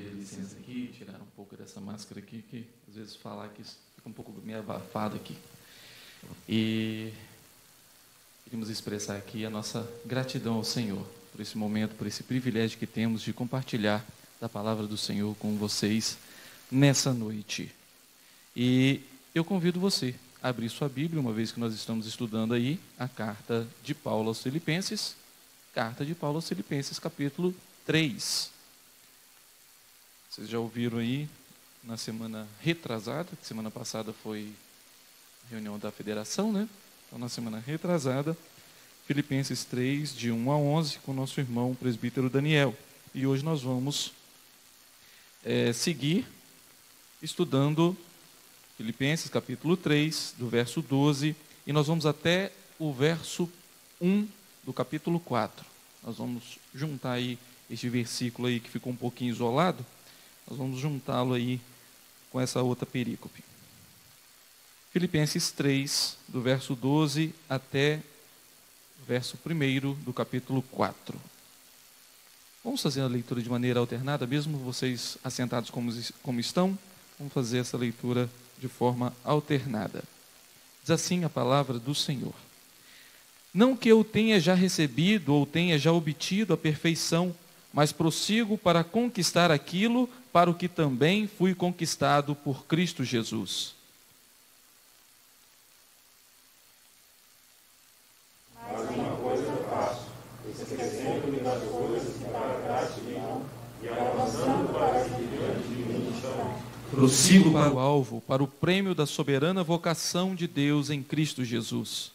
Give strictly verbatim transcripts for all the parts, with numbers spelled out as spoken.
pedir licença aqui, tirar um pouco dessa máscara aqui, que às vezes falar que fica um pouco meio abafado aqui. E queremos expressar aqui a nossa gratidão ao Senhor por esse momento, por esse privilégio que temos de compartilhar da palavra do Senhor com vocês nessa noite. E eu convido você a abrir sua Bíblia, uma vez que nós estamos estudando aí a carta de Paulo aos Filipenses, carta de Paulo aos Filipenses, capítulo três. Vocês já ouviram aí, na semana retrasada, que semana passada foi reunião da federação, né? Então, na semana retrasada, Filipenses três, de um a onze, com o nosso irmão, o presbítero Daniel. E hoje nós vamos é, seguir estudando Filipenses, capítulo três, do verso doze, e nós vamos até o verso um do capítulo quatro. Nós vamos juntar aí este versículo aí que ficou um pouquinho isolado, nós vamos juntá-lo aí com essa outra perícope. Filipenses três, do verso doze até o verso um do capítulo quatro. Vamos fazer a leitura de maneira alternada, mesmo vocês assentados como, como estão, vamos fazer essa leitura de forma alternada. Diz assim a palavra do Senhor. Não que eu tenha já recebido ou tenha já obtido a perfeição, mas prossigo para conquistar aquilo para o que também fui conquistado por Cristo Jesus. Prossigo para o alvo, para o prêmio da soberana vocação de Deus em Cristo Jesus.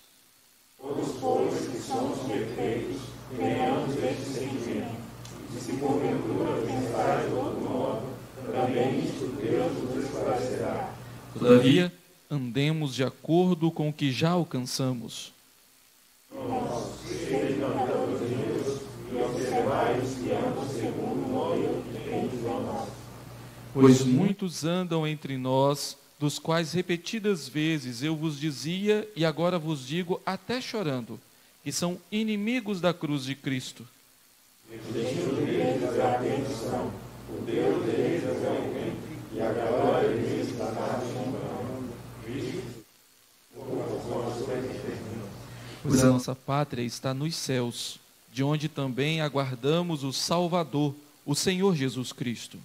Todos, pois, que somos perfeitos, tenhamos este sentimento. E se porventura pensar de outro modo, também isto Deus nos esclarecerá. Todavia, andemos de acordo com o que já alcançamos. Nós, sede cantamos de Deus, e observai os que andam segundo o modo que tem de nós. Pois muitos andam entre nós, dos quais repetidas vezes eu vos dizia e agora vos digo até chorando, que são inimigos da cruz de Cristo. Pois a nossa pátria está nos céus, de onde também aguardamos o Salvador, o Senhor Jesus Cristo.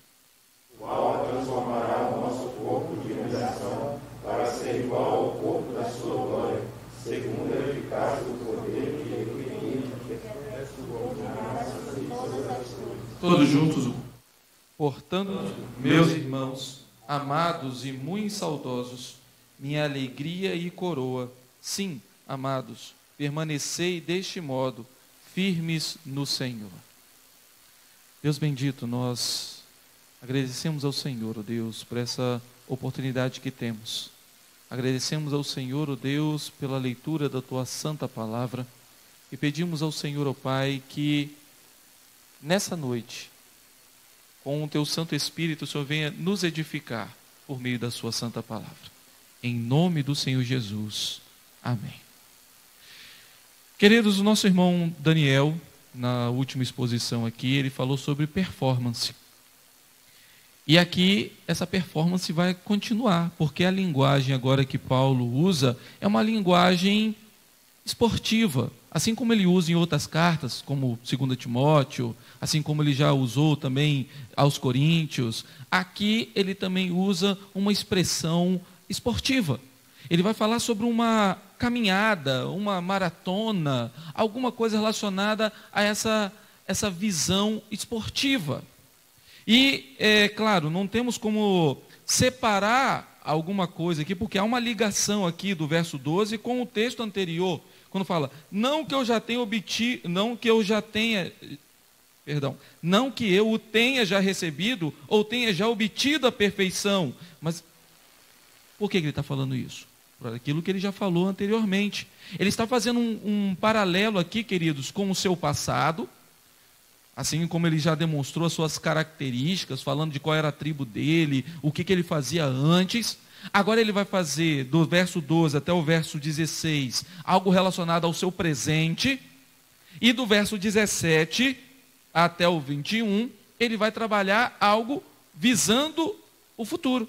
O qual transformará o nosso corpo de humilhação para ser igual ao corpo da sua glória, segundo a eficácia do poder que ele tem. Todos juntos, portanto, meus irmãos, amados e muito saudosos, minha alegria e coroa, sim, amados, permanecei deste modo, firmes no Senhor. Deus bendito, nós agradecemos ao Senhor, ó Deus, por essa oportunidade que temos. Agradecemos ao Senhor, ó Deus, pela leitura da Tua Santa Palavra. E pedimos ao Senhor, ó Pai, que nessa noite, com o Teu Santo Espírito, o Senhor venha nos edificar por meio da Sua Santa Palavra. Em nome do Senhor Jesus. Amém. Queridos, o nosso irmão Daniel, na última exposição aqui, ele falou sobre performance. E aqui, essa performance vai continuar, porque a linguagem agora que Paulo usa é uma linguagem esportiva. Assim como ele usa em outras cartas, como dois Timóteo, assim como ele já usou também aos Coríntios, aqui ele também usa uma expressão esportiva. Ele vai falar sobre uma caminhada, uma maratona, alguma coisa relacionada a essa, essa visão esportiva. E, é claro, não temos como separar alguma coisa aqui, porque há uma ligação aqui do verso doze com o texto anterior, quando fala, não que eu já tenha obtido, não que eu já tenha, perdão, não que eu o tenha já recebido ou tenha já obtido a perfeição. Mas por que ele está falando isso? Por aquilo que ele já falou anteriormente. Ele está fazendo um, um paralelo aqui, queridos, com o seu passado, assim como ele já demonstrou as suas características, falando de qual era a tribo dele, o que, que ele fazia antes. Agora ele vai fazer, do verso doze até o verso dezesseis, algo relacionado ao seu presente. E do verso dezessete até o vinte e um, ele vai trabalhar algo visando o futuro.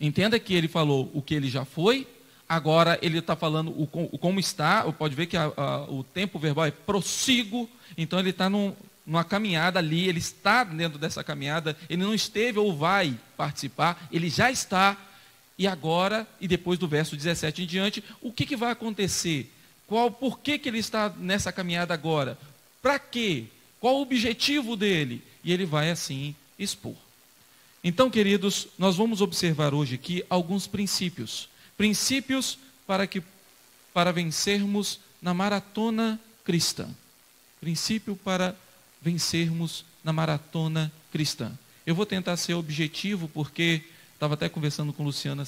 Entenda que ele falou o que ele já foi, agora ele está falando o, o como está. Pode ver que a, a, o tempo verbal é prossigo, então ele está num, numa caminhada ali, ele está dentro dessa caminhada, ele não esteve ou vai participar, ele já está. E agora, e depois do verso dezessete em diante, o que, que vai acontecer? Qual, por que, que ele está nessa caminhada agora? Para quê? Qual o objetivo dele? E ele vai assim expor. Então, queridos, nós vamos observar hoje aqui alguns princípios. Princípios para, que, para vencermos na maratona cristã. Princípio para vencermos na maratona cristã. Eu vou tentar ser objetivo, porque estava até conversando com o Luciano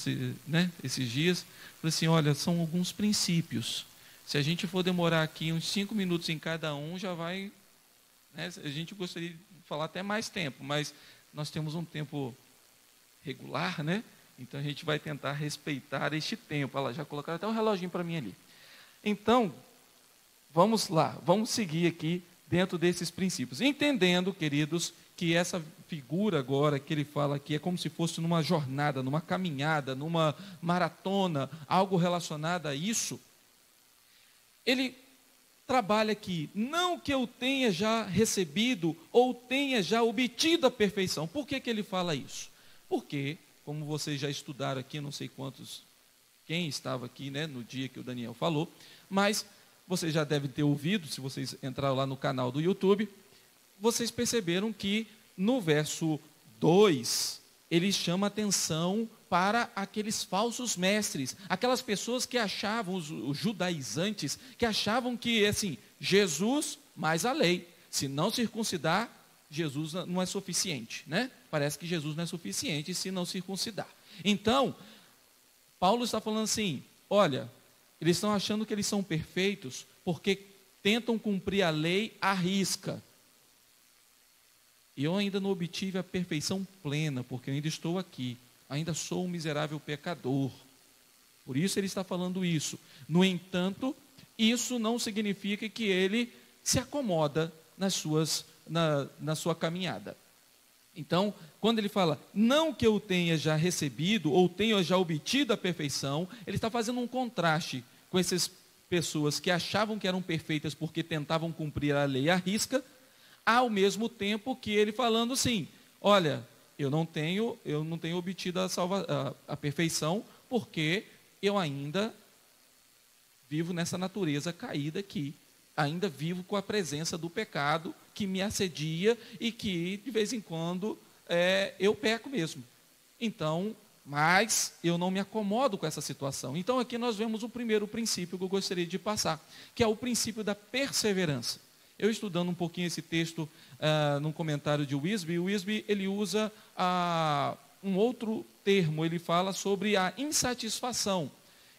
né, esses dias. Falei assim, olha, são alguns princípios. Se a gente for demorar aqui uns cinco minutos em cada um, já vai... Né, a gente gostaria de falar até mais tempo, mas nós temos um tempo regular, né? Então a gente vai tentar respeitar este tempo. Olha lá, já colocaram até um reloginho para mim ali. Então, vamos lá, vamos seguir aqui dentro desses princípios. Entendendo, queridos, que essa figura agora que ele fala aqui é como se fosse numa jornada, numa caminhada, numa maratona, algo relacionado a isso. Ele trabalha aqui, não que eu tenha já recebido ou tenha já obtido a perfeição. Por que que ele fala isso? Porque, como vocês já estudaram aqui, não sei quantos, quem estava aqui né, no dia que o Daniel falou, mas vocês já devem ter ouvido, se vocês entraram lá no canal do YouTube, vocês perceberam que no verso dois, ele chama atenção para aqueles falsos mestres, aquelas pessoas que achavam, os, os judaizantes, que achavam que, assim, Jesus mais a lei, se não circuncidar, Jesus não é suficiente, né? Parece que Jesus não é suficiente se não circuncidar. Então, Paulo está falando assim, olha, eles estão achando que eles são perfeitos porque tentam cumprir a lei à risca. E eu ainda não obtive a perfeição plena, porque eu ainda estou aqui. Ainda sou um miserável pecador. Por isso ele está falando isso. No entanto, isso não significa que ele se acomoda nas suas, na, na sua caminhada. Então, quando ele fala, não que eu tenha já recebido ou tenha já obtido a perfeição, ele está fazendo um contraste com essas pessoas que achavam que eram perfeitas porque tentavam cumprir a lei à risca, ao mesmo tempo que ele falando assim, olha, eu não tenho, eu não tenho obtido a, salva, a, a perfeição, porque eu ainda vivo nessa natureza caída aqui. Ainda vivo com a presença do pecado que me assedia e que, de vez em quando, é, eu peco mesmo. Então, mas eu não me acomodo com essa situação. Então, aqui nós vemos o primeiro princípio que eu gostaria de passar, que é o princípio da perseverança. Eu estudando um pouquinho esse texto uh, num comentário de Wisby, o Wisby ele usa uh, um outro termo, ele fala sobre a insatisfação.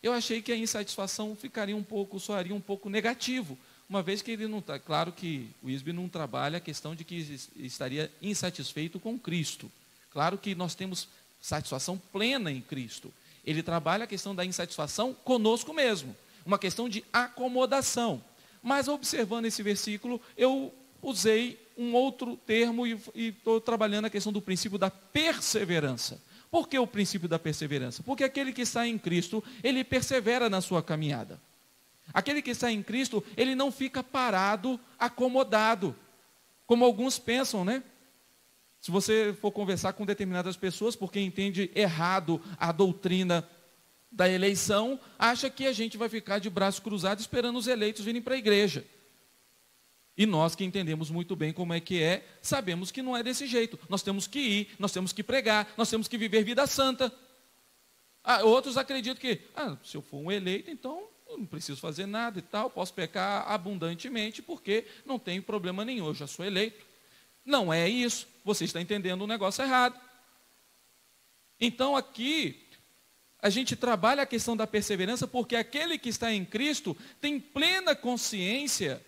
Eu achei que a insatisfação ficaria um pouco, soaria um pouco negativo, uma vez que ele não está, claro que o Wisby não trabalha a questão de que estaria insatisfeito com Cristo. Claro que nós temos satisfação plena em Cristo. Ele trabalha a questão da insatisfação conosco mesmo, uma questão de acomodação. Mas observando esse versículo, eu usei um outro termo e estou trabalhando a questão do princípio da perseverança. Por que o princípio da perseverança? Porque aquele que está em Cristo, ele persevera na sua caminhada. Aquele que está em Cristo, ele não fica parado, acomodado, como alguns pensam, né? Se você for conversar com determinadas pessoas, porque entende errado a doutrina da eleição, acha que a gente vai ficar de braços cruzados esperando os eleitos virem para a igreja. E nós que entendemos muito bem como é que é, sabemos que não é desse jeito. Nós temos que ir, nós temos que pregar, nós temos que viver vida santa. Ah, outros acreditam que, ah, se eu for um eleito, então eu não preciso fazer nada e tal, posso pecar abundantemente, porque não tenho problema nenhum, eu já sou eleito. Não é isso, você está entendendo um negócio errado. Então aqui, a gente trabalha a questão da perseverança porque aquele que está em Cristo tem plena consciência,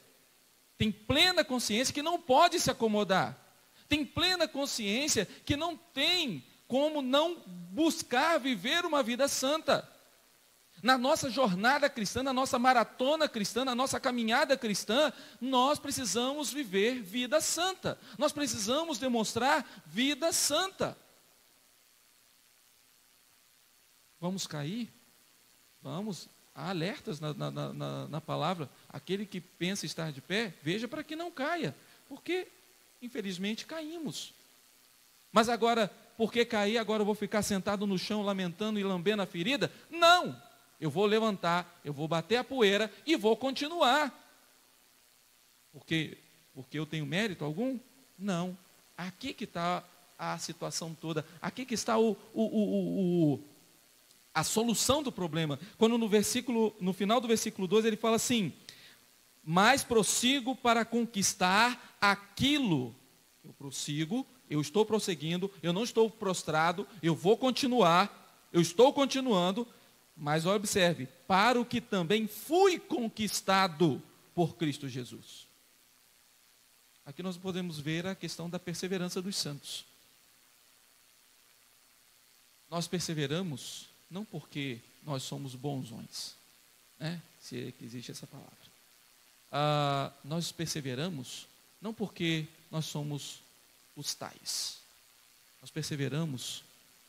tem plena consciência que não pode se acomodar, tem plena consciência que não tem como não buscar viver uma vida santa. Na nossa jornada cristã, na nossa maratona cristã, na nossa caminhada cristã, nós precisamos viver vida santa. Nós precisamos demonstrar vida santa. Vamos cair? Vamos. Há alertas na, na, na, na palavra. Aquele que pensa estar de pé, veja para que não caia. Porque, infelizmente, caímos. Mas agora, porque caí, agora eu vou ficar sentado no chão, lamentando e lambendo a ferida? Não! Eu vou levantar, eu vou bater a poeira e vou continuar. Porque, porque eu tenho mérito algum? Não. Aqui que está a situação toda. Aqui que está o, o, o, o, a solução do problema. Quando no, versículo, no final do versículo doze ele fala assim: mas prossigo para conquistar aquilo. Eu prossigo, eu estou prosseguindo, eu não estou prostrado, eu vou continuar, eu estou continuando. Mas observe, para o que também fui conquistado por Cristo Jesus. Aqui nós podemos ver a questão da perseverança dos santos. Nós perseveramos não porque nós somos bonzões, né? Se é que existe essa palavra. Ah, nós perseveramos não porque nós somos os tais. Nós perseveramos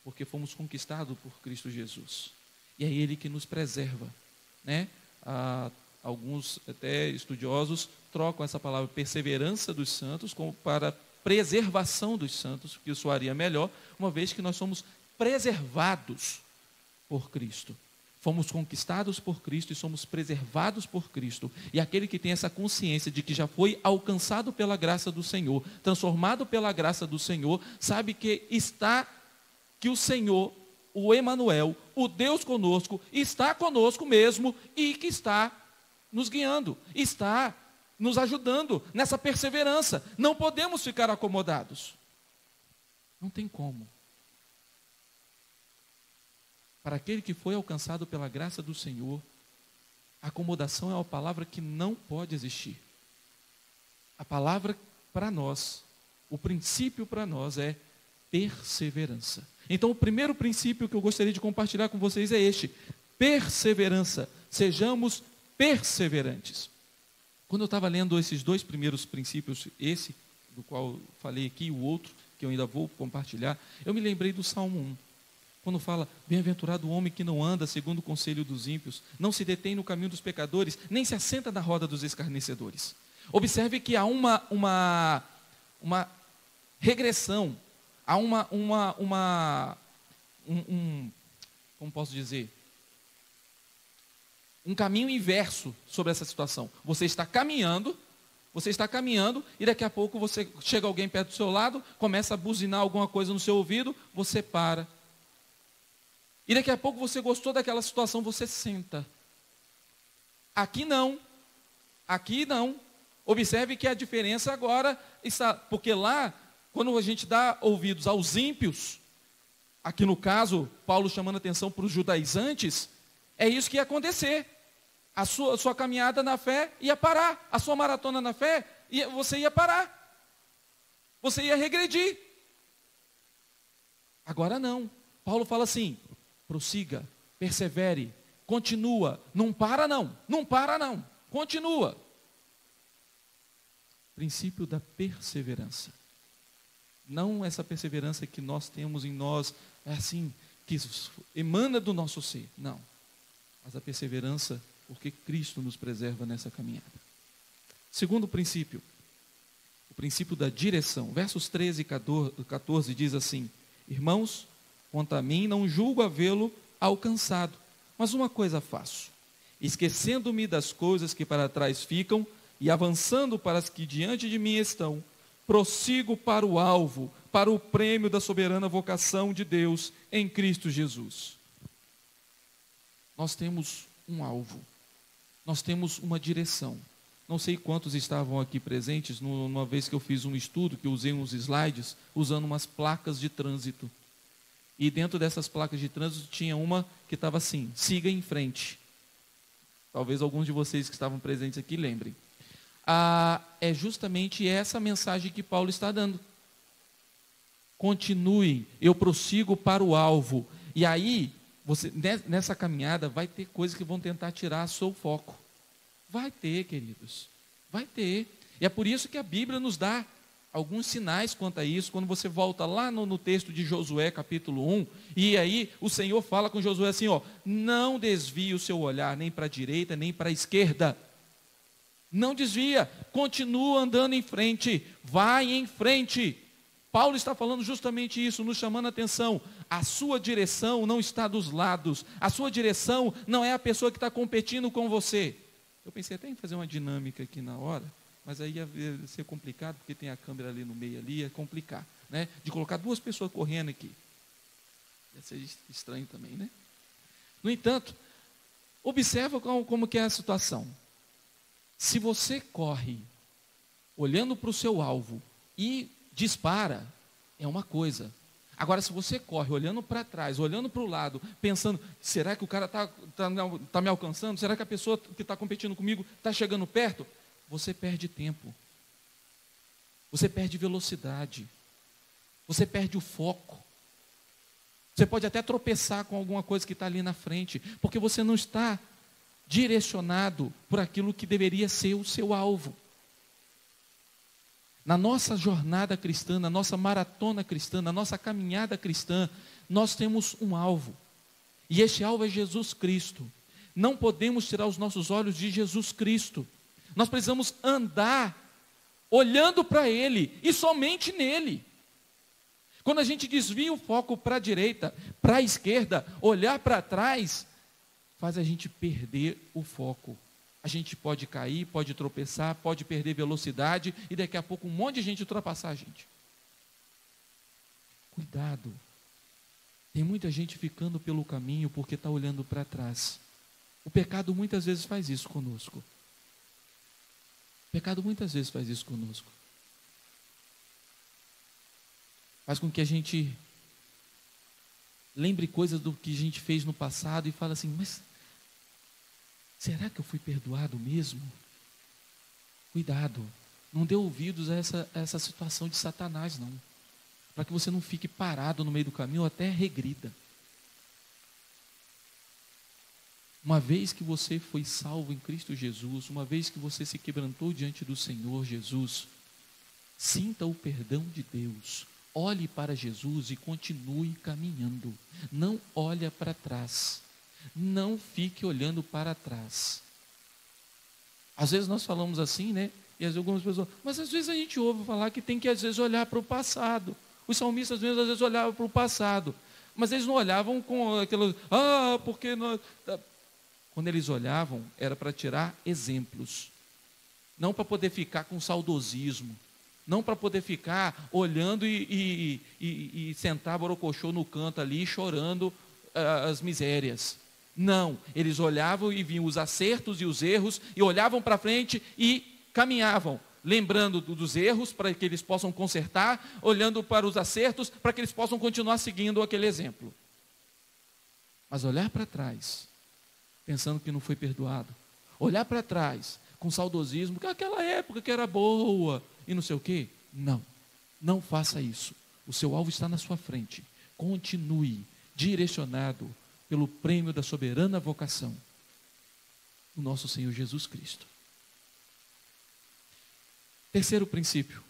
porque fomos conquistados por Cristo Jesus. E é Ele que nos preserva, né? Ah, alguns até estudiosos trocam essa palavra perseverança dos santos como para preservação dos santos, que soaria melhor, uma vez que nós somos preservados por Cristo. Fomos conquistados por Cristo e somos preservados por Cristo. E aquele que tem essa consciência de que já foi alcançado pela graça do Senhor, transformado pela graça do Senhor, sabe que está, que o Senhor, o Emanuel, o Deus conosco, está conosco mesmo e que está nos guiando, está nos ajudando nessa perseverança. Não podemos ficar acomodados. Não tem como. Para aquele que foi alcançado pela graça do Senhor, acomodação é uma palavra que não pode existir. A palavra para nós, o princípio para nós é perseverança. Então, o primeiro princípio que eu gostaria de compartilhar com vocês é este: perseverança. Sejamos perseverantes. Quando eu estava lendo esses dois primeiros princípios, esse do qual eu falei aqui e o outro que eu ainda vou compartilhar, eu me lembrei do Salmo um. Quando fala: bem-aventurado o homem que não anda segundo o conselho dos ímpios, não se detém no caminho dos pecadores, nem se assenta na roda dos escarnecedores. Observe que há uma, uma, uma regressão. Há uma, uma, uma um, um, como posso dizer, um caminho inverso sobre essa situação. Você está caminhando, você está caminhando e daqui a pouco você chega alguém perto do seu lado, começa a buzinar alguma coisa no seu ouvido, você para. E daqui a pouco você gostou daquela situação, você senta. Aqui não, aqui não. Observe que a diferença agora está, porque lá, quando a gente dá ouvidos aos ímpios, aqui no caso, Paulo chamando atenção para os judaizantes, é isso que ia acontecer. A sua, a sua caminhada na fé ia parar, a sua maratona na fé, ia, você ia parar. Você ia regredir. Agora não. Paulo fala assim: prossiga, persevere, continua, não para não, não para não, continua. Princípio da perseverança. Não essa perseverança que nós temos em nós, assim, que emana do nosso ser. Não. Mas a perseverança, porque Cristo nos preserva nessa caminhada. Segundo princípio, o princípio da direção. Versos treze e quatorze diz assim: irmãos, quanto a mim, não julgo havê-lo alcançado. Mas uma coisa faço, esquecendo-me das coisas que para trás ficam e avançando para as que diante de mim estão, prossigo para o alvo, para o prêmio da soberana vocação de Deus em Cristo Jesus. Nós temos um alvo, nós temos uma direção. Não sei quantos estavam aqui presentes, numa vez que eu fiz um estudo, que eu usei uns slides, usando umas placas de trânsito. E dentro dessas placas de trânsito tinha uma que estava assim: siga em frente. Talvez alguns de vocês que estavam presentes aqui lembrem. Ah, é justamente essa mensagem que Paulo está dando. Continue, eu prossigo para o alvo. E aí, Você, nessa caminhada vai ter coisas que vão tentar tirar seu foco. Vai ter, queridos. Vai ter. E é por isso que a Bíblia nos dá alguns sinais quanto a isso. Quando você volta lá no, no texto de Josué, capítulo um, e aí o Senhor fala com Josué assim, ó, não desvie o seu olhar nem para a direita, nem para a esquerda. Não desvia, continua andando em frente, vai em frente. Paulo está falando justamente isso, nos chamando a atenção. A sua direção não está dos lados. A sua direção não é a pessoa que está competindo com você. Eu pensei até em fazer uma dinâmica aqui na hora, mas aí ia ser complicado, porque tem a câmera ali no meio, ali ia complicar, né? De colocar duas pessoas correndo aqui. Ia ser estranho também, né? No entanto, observa como, como que é a situação. Se você corre olhando para o seu alvo e dispara, é uma coisa. Agora, se você corre olhando para trás, olhando para o lado, pensando, será que o cara está tá, tá me alcançando? Será que a pessoa que está competindo comigo está chegando perto? Você perde tempo. Você perde velocidade. Você perde o foco. Você pode até tropeçar com alguma coisa que está ali na frente, porque você não está direcionado por aquilo que deveria ser o seu alvo. Na nossa jornada cristã, na nossa maratona cristã, na nossa caminhada cristã, nós temos um alvo. E este alvo é Jesus Cristo. Não podemos tirar os nossos olhos de Jesus Cristo. Nós precisamos andar olhando para Ele e somente nele. Quando a gente desvia o foco para a direita, para a esquerda, olhar para trás, faz a gente perder o foco. A gente pode cair, pode tropeçar, pode perder velocidade e daqui a pouco um monte de gente ultrapassar a gente. Cuidado. Tem muita gente ficando pelo caminho porque está olhando para trás. O pecado muitas vezes faz isso conosco. O pecado muitas vezes faz isso conosco. Faz com que a gente lembre coisas do que a gente fez no passado e fala assim, mas será que eu fui perdoado mesmo? Cuidado, não dê ouvidos a essa, a essa situação de Satanás, não. Para que você não fique parado no meio do caminho ou até regrida. Uma vez que você foi salvo em Cristo Jesus, uma vez que você se quebrantou diante do Senhor Jesus, sinta o perdão de Deus. Olhe para Jesus e continue caminhando. Não olha para trás. Não fique olhando para trás. Às vezes nós falamos assim, né? E às vezes algumas pessoas, mas às vezes a gente ouve falar que tem que às vezes olhar para o passado. Os salmistas às vezes, às vezes olhavam para o passado, mas eles não olhavam com aquela, ah, porque nós... Quando eles olhavam, era para tirar exemplos, não para poder ficar com saudosismo, não para poder ficar olhando e, e, e, e sentar borocochô no canto ali, chorando as misérias. Não, eles olhavam e viam os acertos e os erros, e olhavam para frente e caminhavam, lembrando dos erros para que eles possam consertar, olhando para os acertos para que eles possam continuar seguindo aquele exemplo. Mas olhar para trás, pensando que não foi perdoado, olhar para trás com saudosismo, que aquela época que era boa e não sei o quê, não, não faça isso. O seu alvo está na sua frente. Continue direcionado pelo prêmio da soberana vocação, o nosso Senhor Jesus Cristo. Terceiro princípio.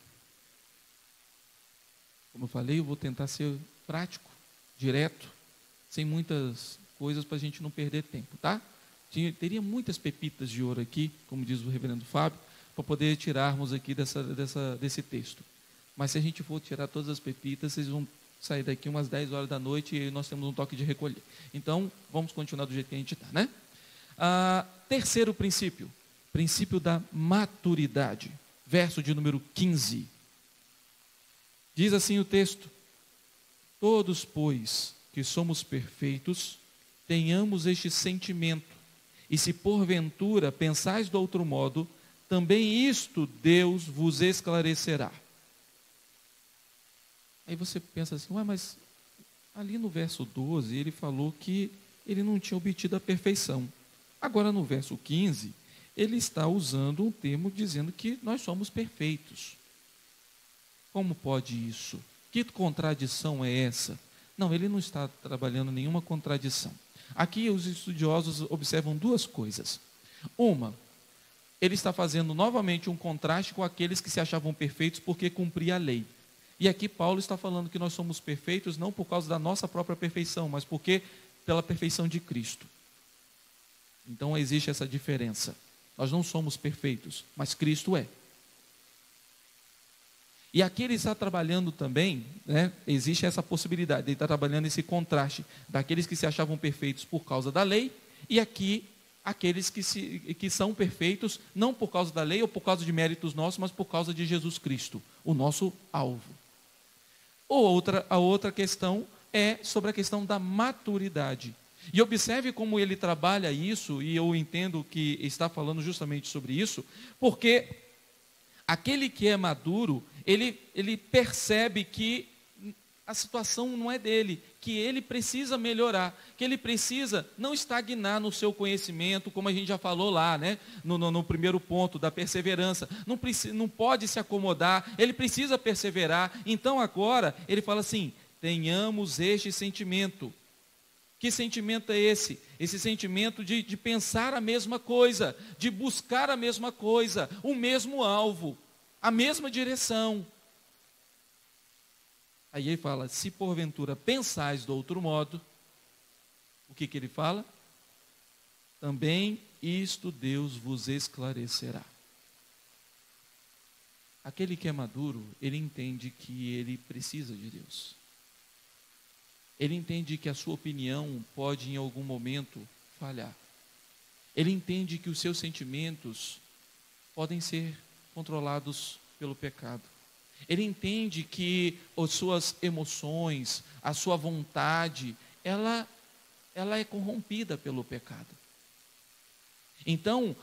Como eu falei, eu vou tentar ser prático, direto, sem muitas coisas para a gente não perder tempo, tá? Teria muitas pepitas de ouro aqui, como diz o reverendo Fábio, para poder tirarmos aqui dessa, dessa, desse texto. Mas se a gente for tirar todas as pepitas, vocês vão sair daqui umas dez horas da noite e nós temos um toque de recolher. Então, vamos continuar do jeito que a gente está, né? Ah, terceiro princípio, princípio da maturidade, verso de número quinze. Diz assim o texto, todos, pois, que somos perfeitos, tenhamos este sentimento, e se porventura pensais de outro modo, também isto Deus vos esclarecerá. Aí você pensa assim, ué, mas ali no verso doze ele falou que ele não tinha obtido a perfeição. Agora no verso quinze, ele está usando um termo dizendo que nós somos perfeitos. Como pode isso? Que contradição é essa? Não, ele não está trabalhando nenhuma contradição. Aqui os estudiosos observam duas coisas. Uma, ele está fazendo novamente um contraste com aqueles que se achavam perfeitos porque cumpria a lei. E aqui Paulo está falando que nós somos perfeitos não por causa da nossa própria perfeição, mas porque pela perfeição de Cristo. Então existe essa diferença. Nós não somos perfeitos, mas Cristo é. E aqui ele está trabalhando também, né, existe essa possibilidade, ele está trabalhando esse contraste daqueles que se achavam perfeitos por causa da lei, e aqui aqueles que, se, que são perfeitos não por causa da lei ou por causa de méritos nossos, mas por causa de Jesus Cristo, o nosso alvo. Ou outra, a outra questão é sobre a questão da maturidade. E observe como ele trabalha isso, e eu entendo que está falando justamente sobre isso, porque aquele que é maduro, ele, ele percebe que a situação não é dele, que ele precisa melhorar, que ele precisa não estagnar no seu conhecimento, como a gente já falou lá, né? no, no, no primeiro ponto da perseverança, não, preci, não pode se acomodar, ele precisa perseverar. Então agora ele fala assim, tenhamos este sentimento. Que sentimento é esse? Esse sentimento de, de pensar a mesma coisa, de buscar a mesma coisa, o mesmo alvo, a mesma direção. Aí ele fala, se porventura pensais de outro modo, o que, que ele fala? Também isto Deus vos esclarecerá. Aquele que é maduro, ele entende que ele precisa de Deus. Ele entende que a sua opinião pode em algum momento falhar. Ele entende que os seus sentimentos podem ser controlados pelo pecado. Ele entende que as suas emoções, a sua vontade, ela, ela é corrompida pelo pecado. Então,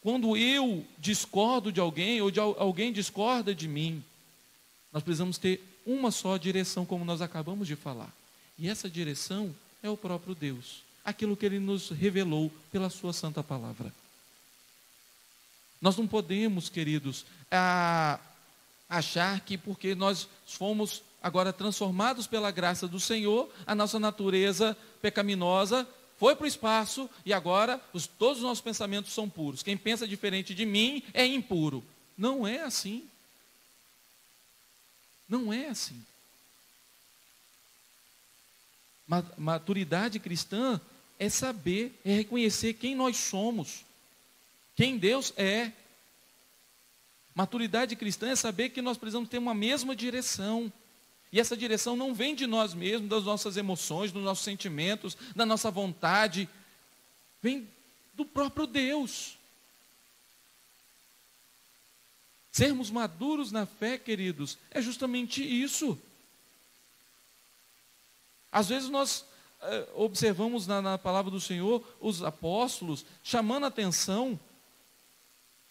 quando eu discordo de alguém, ou de alguém discorda de mim, nós precisamos ter uma só direção, como nós acabamos de falar. E essa direção é o próprio Deus, aquilo que Ele nos revelou pela sua santa palavra. Nós não podemos, queridos, a, achar que porque nós fomos agora transformados pela graça do Senhor, a nossa natureza pecaminosa foi para o espaço e agora os, todos os nossos pensamentos são puros. Quem pensa diferente de mim é impuro. Não é assim. Não é assim. Maturidade cristã é saber, é reconhecer quem nós somos, quem Deus é. Maturidade cristã é saber que nós precisamos ter uma mesma direção. E essa direção não vem de nós mesmos, das nossas emoções, dos nossos sentimentos, da nossa vontade. Vem do próprio Deus. Sermos maduros na fé, queridos, é justamente isso. Às vezes nós eh, observamos na, na palavra do Senhor os apóstolos chamando atenção,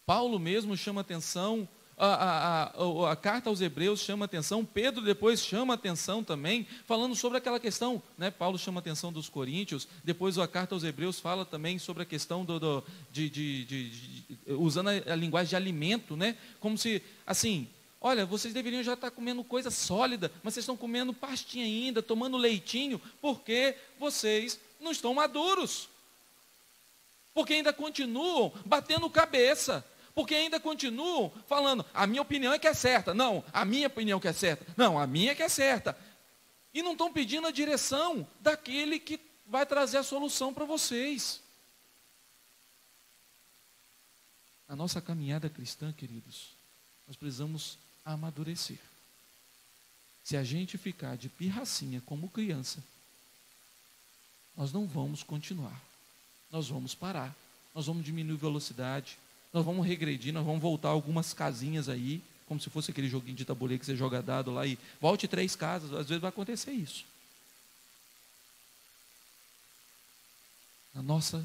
Paulo mesmo chama atenção, a, a, a, a carta aos Hebreus chama atenção, Pedro depois chama atenção também, falando sobre aquela questão, né? Paulo chama atenção dos Coríntios, depois a carta aos Hebreus fala também sobre a questão do, do, de, de, de, de, de, usando a, a linguagem de alimento, né? Como se, assim... Olha, vocês deveriam já estar comendo coisa sólida, mas vocês estão comendo pastinha ainda, tomando leitinho, porque vocês não estão maduros. Porque ainda continuam batendo cabeça. Porque ainda continuam falando, a minha opinião é que é certa. Não, a minha opinião que é certa. Não, a minha que é certa. E não estão pedindo a direção daquele que vai trazer a solução para vocês. Na nossa caminhada cristã, queridos, nós precisamos amadurecer. Se a gente ficar de pirracinha como criança, nós não vamos continuar, nós vamos parar, nós vamos diminuir velocidade, nós vamos regredir, nós vamos voltar algumas casinhas aí, como se fosse aquele joguinho de tabuleiro que você joga dado lá e volte três casas, às vezes vai acontecer isso. Na nossa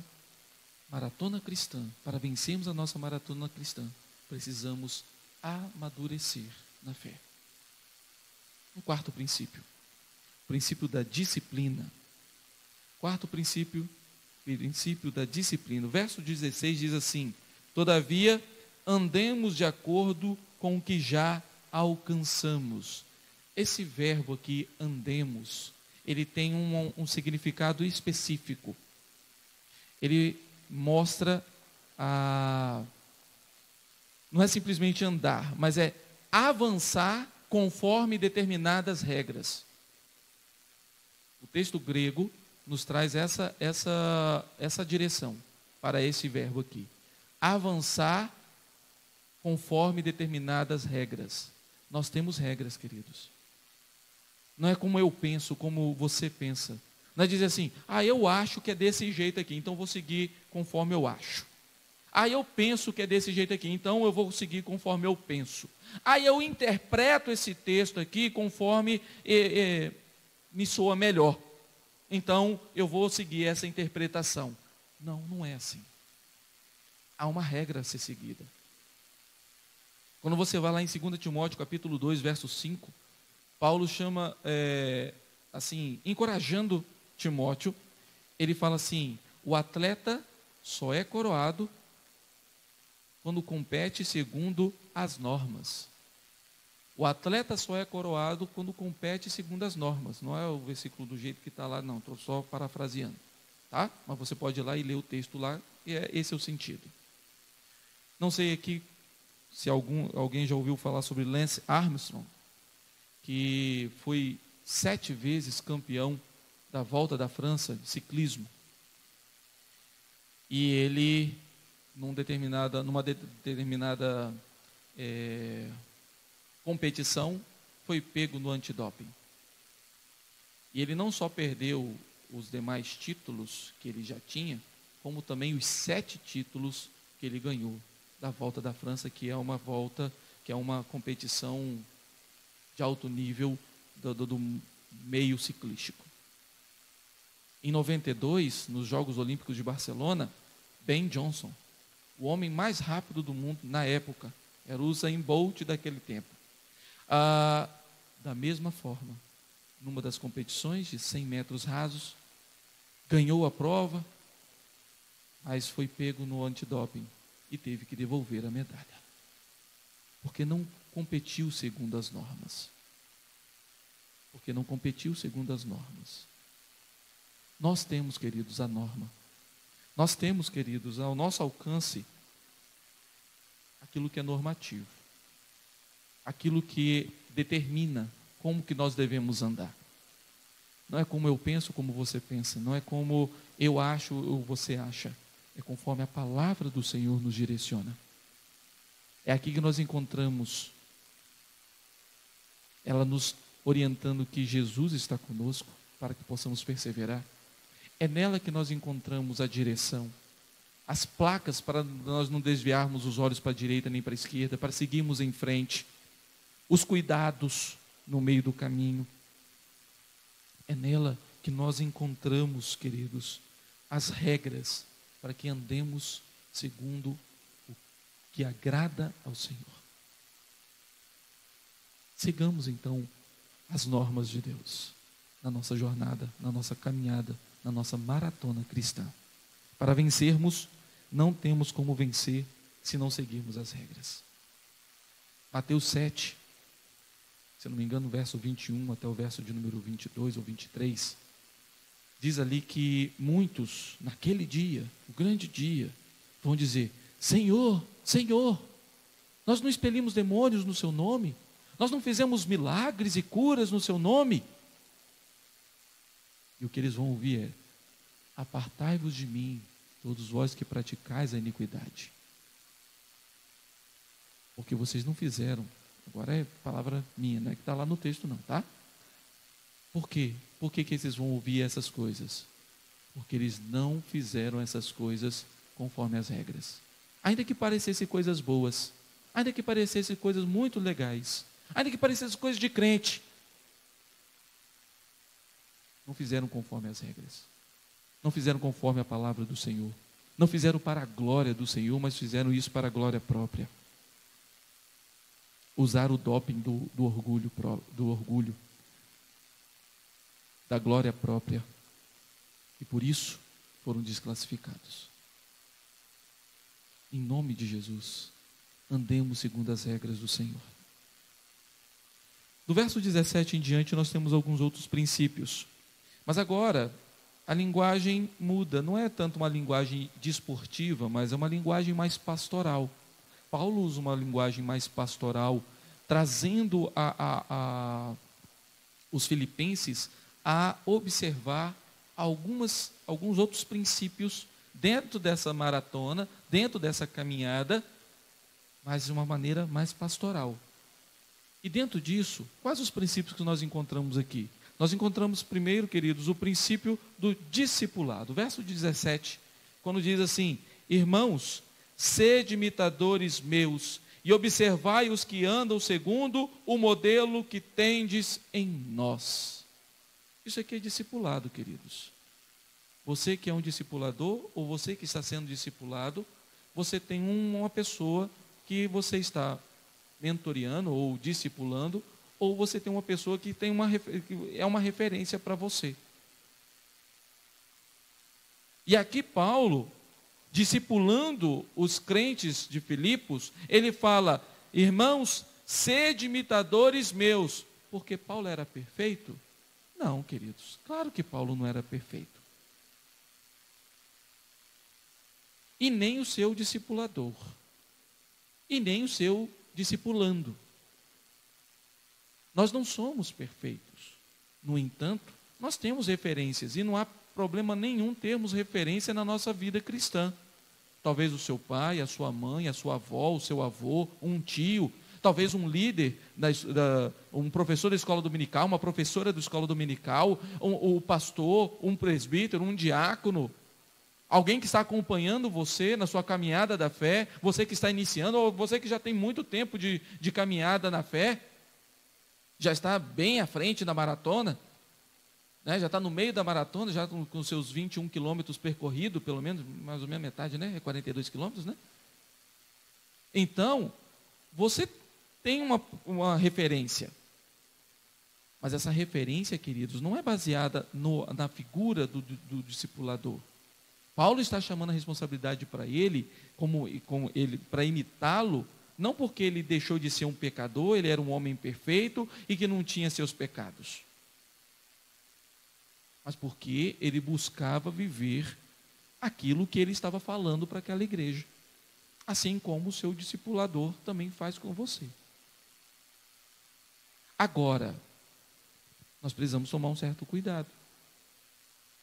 maratona cristã, para vencermos a nossa maratona cristã, precisamos amadurecer na fé. O quarto princípio, o princípio da disciplina. Quarto princípio, princípio da disciplina. O verso dezesseis diz assim: todavia, andemos de acordo com o que já alcançamos. Esse verbo aqui, andemos, ele tem um, um significado específico. Ele mostra a... não é simplesmente andar, mas é avançar conforme determinadas regras. O texto grego nos traz essa, essa, essa direção para esse verbo aqui. Avançar conforme determinadas regras. Nós temos regras, queridos. Não é como eu penso, como você pensa. Não é dizer assim, ah, eu acho que é desse jeito aqui, então vou seguir conforme eu acho. Ah, eu penso que é desse jeito aqui, então eu vou seguir conforme eu penso. Ah, eu interpreto esse texto aqui conforme eh, eh, me soa melhor. Então eu vou seguir essa interpretação. Não, não é assim. Há uma regra a ser seguida. Quando você vai lá em dois Timóteo, capítulo dois, verso cinco, Paulo chama, é, assim, encorajando Timóteo, ele fala assim, o atleta só é coroado quando compete segundo as normas. O atleta só é coroado quando compete segundo as normas. Não é o versículo do jeito que está lá, não. Estou só parafraseando. Tá? Mas você pode ir lá e ler o texto lá, e esse é o sentido. Não sei aqui se algum, alguém já ouviu falar sobre Lance Armstrong, que foi sete vezes campeão da Volta da França de ciclismo. E ele, num determinada, numa determinada é, competição, foi pego no antidoping. E ele não só perdeu os demais títulos que ele já tinha, como também os sete títulos que ele ganhou da Volta da França, que é uma volta, que é uma competição de alto nível do, do, do meio ciclístico. Em noventa e dois, nos Jogos Olímpicos de Barcelona, Ben Johnson, o homem mais rápido do mundo na época, era o Usain Bolt daquele tempo. Ah, da mesma forma, numa das competições de cem metros rasos, ganhou a prova, mas foi pego no antidoping e teve que devolver a medalha, porque não competiu segundo as normas. Porque não competiu segundo as normas. Nós temos, queridos, a norma. Nós temos, queridos, ao nosso alcance aquilo que é normativo, aquilo que determina como que nós devemos andar. Não é como eu penso, como você pensa, não é como eu acho ou você acha. É conforme a palavra do Senhor nos direciona. É aqui que nós encontramos ela nos orientando que Jesus está conosco para que possamos perseverar. É nela que nós encontramos a direção, as placas para nós não desviarmos os olhos para a direita nem para a esquerda, para seguirmos em frente, os cuidados no meio do caminho. É nela que nós encontramos, queridos, as regras para que andemos segundo o que agrada ao Senhor. Sigamos então as normas de Deus na nossa jornada, na nossa caminhada, na nossa maratona cristã. Para vencermos, não temos como vencer se não seguirmos as regras. Mateus sete, se não me engano, verso vinte e um até o verso de número vinte e dois ou vinte e três, diz ali que muitos, naquele dia, o grande dia, vão dizer, Senhor, Senhor, nós não expelimos demônios no seu nome, nós não fizemos milagres e curas no seu nome. E o que eles vão ouvir é, apartai-vos de mim, todos vós que praticais a iniquidade. Porque vocês não fizeram, agora é palavra minha, não é que está lá no texto não, tá? Por quê? Por que que eles vão ouvir essas coisas? Porque eles não fizeram essas coisas conforme as regras. Ainda que parecessem coisas boas, ainda que parecessem coisas muito legais, ainda que parecessem coisas de crente, não fizeram conforme as regras. Não fizeram conforme a palavra do Senhor. Não fizeram para a glória do Senhor, mas fizeram isso para a glória própria. Usaram o doping do, do orgulho, do orgulho, da glória própria, e por isso foram desclassificados. Em nome de Jesus, andemos segundo as regras do Senhor. Do verso dezessete em diante, nós temos alguns outros princípios. Mas agora, a linguagem muda. Não é tanto uma linguagem desportiva, mas é uma linguagem mais pastoral. Paulo usa uma linguagem mais pastoral, trazendo a, a, a, os filipenses a observar algumas, alguns outros princípios dentro dessa maratona, dentro dessa caminhada, mas de uma maneira mais pastoral. E dentro disso, quais os princípios que nós encontramos aqui? Nós encontramos primeiro, queridos, o princípio do discipulado. Verso dezessete, quando diz assim: irmãos, sede imitadores meus, e observai os que andam segundo o modelo que tendes em nós. Isso aqui é discipulado, queridos. Você que é um discipulador, ou você que está sendo discipulado, você tem uma pessoa que você está mentoreando ou discipulando, ou você tem uma pessoa que, tem uma, que é uma referência para você. E aqui Paulo, discipulando os crentes de Filipos, ele fala: irmãos, sede imitadores meus. Porque Paulo era perfeito? Não, queridos, claro que Paulo não era perfeito. E nem o seu discipulador. E nem o seu discipulando. Nós não somos perfeitos. No entanto, nós temos referências, e não há problema nenhum termos referência na nossa vida cristã. Talvez o seu pai, a sua mãe, a sua avó, o seu avô, um tio, talvez um líder, da, da, um professor da escola dominical, uma professora da escola dominical, um, um pastor, um presbítero, um diácono, alguém que está acompanhando você na sua caminhada da fé, você que está iniciando, ou você que já tem muito tempo de, de caminhada na fé, já está bem à frente da maratona, né? Já está no meio da maratona, já com, com seus vinte e um quilômetros percorridos, pelo menos, mais ou menos metade, né? É quarenta e dois quilômetros, né? Então, você tem uma, uma referência. Mas essa referência, queridos, não é baseada no, na figura do, do, do discipulador. Paulo está chamando a responsabilidade para ele, como, como ele para imitá-lo, não porque ele deixou de ser um pecador, ele era um homem perfeito e que não tinha seus pecados, mas porque ele buscava viver aquilo que ele estava falando para aquela igreja, assim como o seu discipulador também faz com você. Agora, nós precisamos tomar um certo cuidado.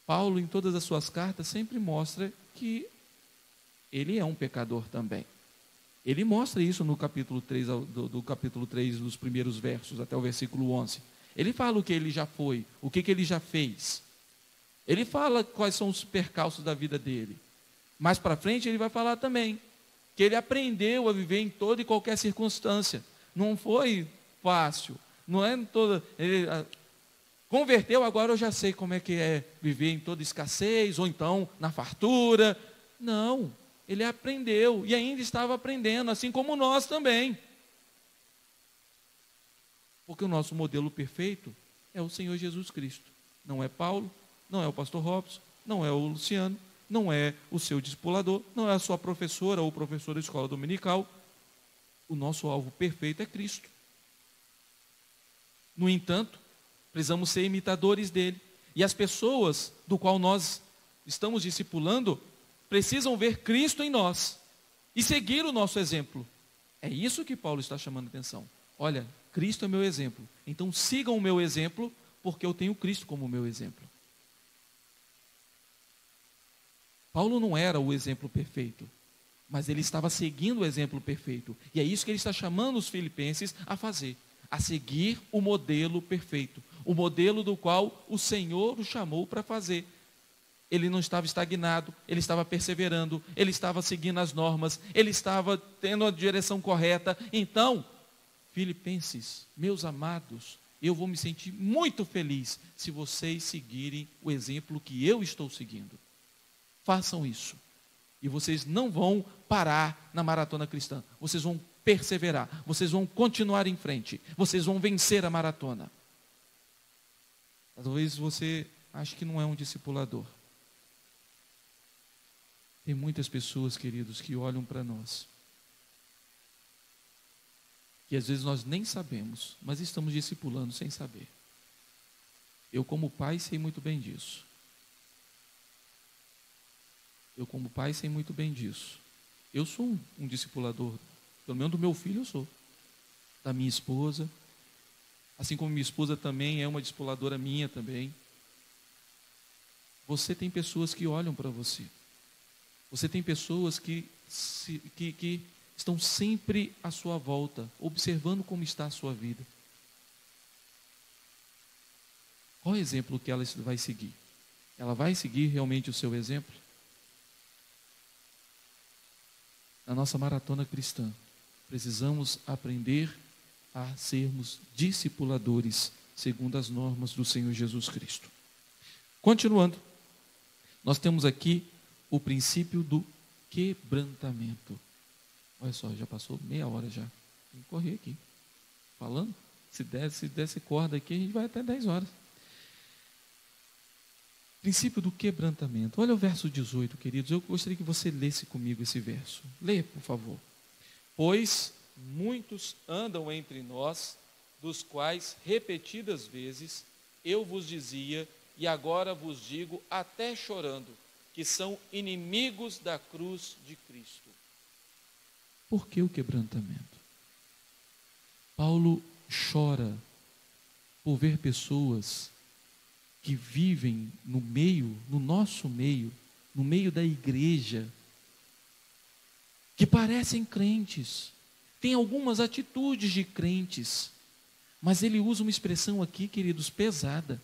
Paulo, em todas as suas cartas, sempre mostra que ele é um pecador também. Ele mostra isso no capítulo três, do, do capítulo três, dos primeiros versos, até o versículo onze. Ele fala o que ele já foi, o que, que ele já fez. Ele fala quais são os percalços da vida dele. Mais para frente ele vai falar também que ele aprendeu a viver em toda e qualquer circunstância. Não foi fácil, não é toda... Ele, converteu, agora eu já sei como é que é viver em toda escassez, ou então na fartura. Não, ele aprendeu e ainda estava aprendendo, assim como nós também. Porque o nosso modelo perfeito é o Senhor Jesus Cristo. Não é Paulo, não é o pastor Robson, não é o Luciano, não é o seu discipulador, não é a sua professora ou professor da escola dominical. O nosso alvo perfeito é Cristo. No entanto, precisamos ser imitadores dele. E as pessoas do qual nós estamos discipulando precisam ver Cristo em nós e seguir o nosso exemplo. É isso que Paulo está chamando a atenção. Olha, Cristo é meu exemplo. Então sigam o meu exemplo, porque eu tenho Cristo como meu exemplo. Paulo não era o exemplo perfeito, mas ele estava seguindo o exemplo perfeito. E é isso que ele está chamando os filipenses a fazer. A seguir o modelo perfeito, o modelo do qual o Senhor o chamou para fazer. Ele não estava estagnado, ele estava perseverando, ele estava seguindo as normas, ele estava tendo a direção correta. Então, filipenses, meus amados, eu vou me sentir muito feliz se vocês seguirem o exemplo que eu estou seguindo. Façam isso. E vocês não vão parar na maratona cristã. Vocês vão perseverar, vocês vão continuar em frente, vocês vão vencer a maratona. Talvez você ache que não é um discipulador. Tem muitas pessoas, queridos, que olham para nós, que às vezes nós nem sabemos, mas estamos discipulando sem saber. Eu, como pai, sei muito bem disso. Eu, como pai, sei muito bem disso. Eu sou um, um discipulador, pelo menos do meu filho eu sou, da minha esposa, assim como minha esposa também é uma discipuladora minha também. Você tem pessoas que olham para você. Você tem pessoas que, se, que, que estão sempre à sua volta, observando como está a sua vida. Qual é o exemplo que ela vai seguir? Ela vai seguir realmente o seu exemplo? Na nossa maratona cristã, precisamos aprender a sermos discipuladores, segundo as normas do Senhor Jesus Cristo. Continuando, nós temos aqui o princípio do quebrantamento. Olha só, já passou meia hora já. Tem que correr aqui. Falando, se der, se desse corda aqui, a gente vai até dez horas. Princípio do quebrantamento. Olha o verso dezoito, queridos. Eu gostaria que você lesse comigo esse verso. Leia, por favor. Pois muitos andam entre nós, dos quais repetidas vezes eu vos dizia, e agora vos digo até chorando, que são inimigos da cruz de Cristo. Por que o quebrantamento? Paulo chora por ver pessoas que vivem no meio, no nosso meio, no meio da igreja, que parecem crentes, tem algumas atitudes de crentes, mas ele usa uma expressão aqui, queridos, pesada.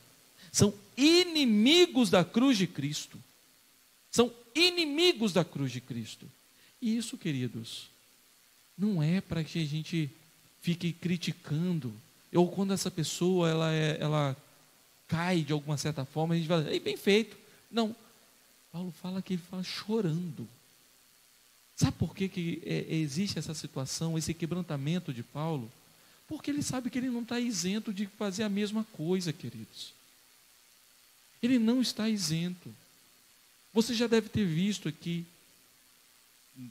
São inimigos da cruz de Cristo. São inimigos da cruz de Cristo. E isso, queridos, não é para que a gente fique criticando, ou quando essa pessoa, ela é, ela cai de alguma certa forma, a gente vai, ei, bem feito. Não, Paulo fala que ele fala chorando. Sabe por que, que é, existe essa situação, esse quebrantamento de Paulo? Porque ele sabe que ele não está isento de fazer a mesma coisa, queridos. Ele não está isento. Você já deve ter visto aqui,